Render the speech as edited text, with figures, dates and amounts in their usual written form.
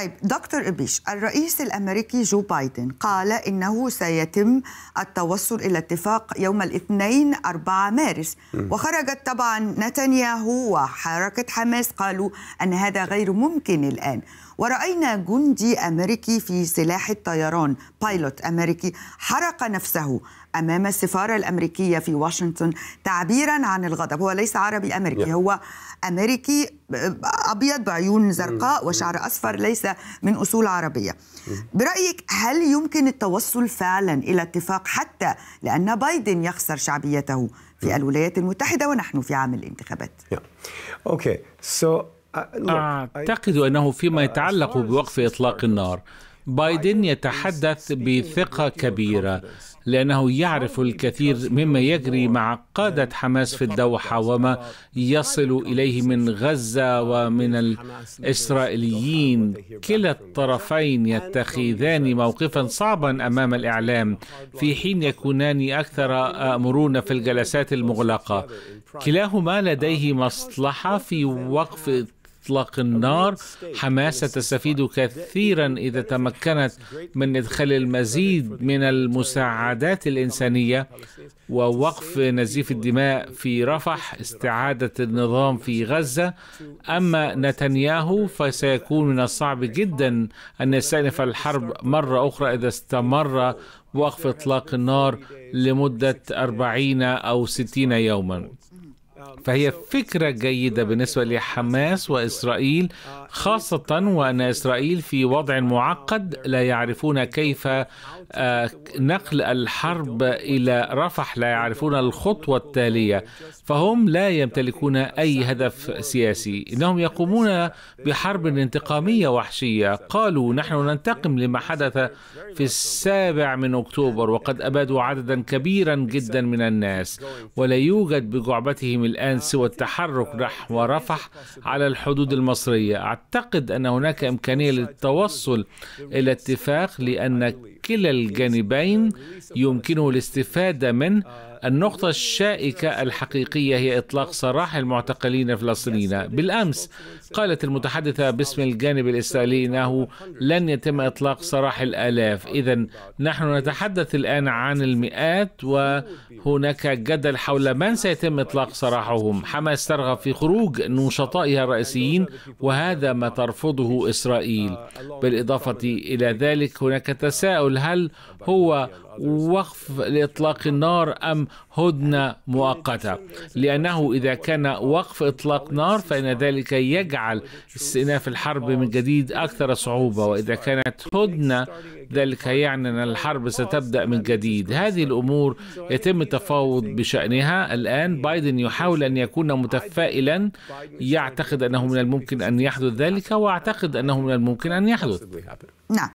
طيب دكتور إبيش، الرئيس الأمريكي جو بايدن قال إنه سيتم التوصل إلى اتفاق يوم الاثنين 4 مارس، وخرجت طبعا نتنياهو وحركة حماس قالوا أن هذا غير ممكن الآن. ورأينا جندي أمريكي في سلاح الطيران، بايلوت أمريكي، حرق نفسه أمام السفارة الأمريكية في واشنطن تعبيرا عن الغضب. هو ليس عربي أمريكي، هو أمريكي أبيض بعيون زرقاء وشعر أصفر، ليس من أصول عربية. برأيك هل يمكن التوصل فعلا إلى اتفاق، حتى لأن بايدن يخسر شعبيته في الولايات المتحدة ونحن في عام الانتخابات؟ أعتقد أنه فيما يتعلق بوقف إطلاق النار، بايدن يتحدث بثقة كبيرة لأنه يعرف الكثير مما يجري مع قادة حماس في الدوحة وما يصل إليه من غزة ومن الإسرائيليين. كلا الطرفين يتخذان موقفا صعبا أمام الإعلام في حين يكونان أكثر مرونة في الجلسات المغلقة. كلاهما لديه مصلحة في وقف إطلاق النار. حماس ستستفيد كثيرا إذا تمكنت من إدخال المزيد من المساعدات الإنسانية ووقف نزيف الدماء في رفح، استعادة النظام في غزة. أما نتنياهو فسيكون من الصعب جدا أن يستأنف الحرب مرة أخرى إذا استمر وقف إطلاق النار لمدة 40 أو 60 يوما. فهي فكرة جيدة بالنسبة لحماس وإسرائيل، خاصة وأن إسرائيل في وضع معقد، لا يعرفون كيف نقل الحرب إلى رفح، لا يعرفون الخطوة التالية، فهم لا يمتلكون أي هدف سياسي. إنهم يقومون بحرب انتقامية وحشية. قالوا نحن ننتقم لما حدث في 7 أكتوبر، وقد أبادوا عددا كبيرا جدا من الناس، ولا يوجد بجعبتهم الآن سوى التحرك نحو رفح على الحدود المصرية. أعتقد أن هناك إمكانية للتوصل إلى اتفاق لأن كلا الجانبين يمكنه الاستفادة منه. النقطة الشائكة الحقيقية هي إطلاق سراح المعتقلين الفلسطينيين. بالأمس قالت المتحدثة باسم الجانب الإسرائيلي أنه لن يتم إطلاق سراح الآلاف. إذن نحن نتحدث الآن عن المئات، وهناك جدل حول من سيتم إطلاق سراحهم. حماس ترغب في خروج نشطائها الرئيسيين، وهذا ما ترفضه إسرائيل. بالإضافة إلى ذلك هناك تساؤل، هل هو وقف لإطلاق النار أم هدنة مؤقتة؟ لأنه إذا كان وقف إطلاق نار فإن ذلك يجعل استئناف الحرب من جديد أكثر صعوبة، وإذا كانت هدنة ذلك يعني أن الحرب ستبدأ من جديد. هذه الأمور يتم التفاوض بشأنها الآن. بايدن يحاول أن يكون متفائلا، يعتقد أنه من الممكن أن يحدث ذلك، وأعتقد أنه من الممكن أن يحدث.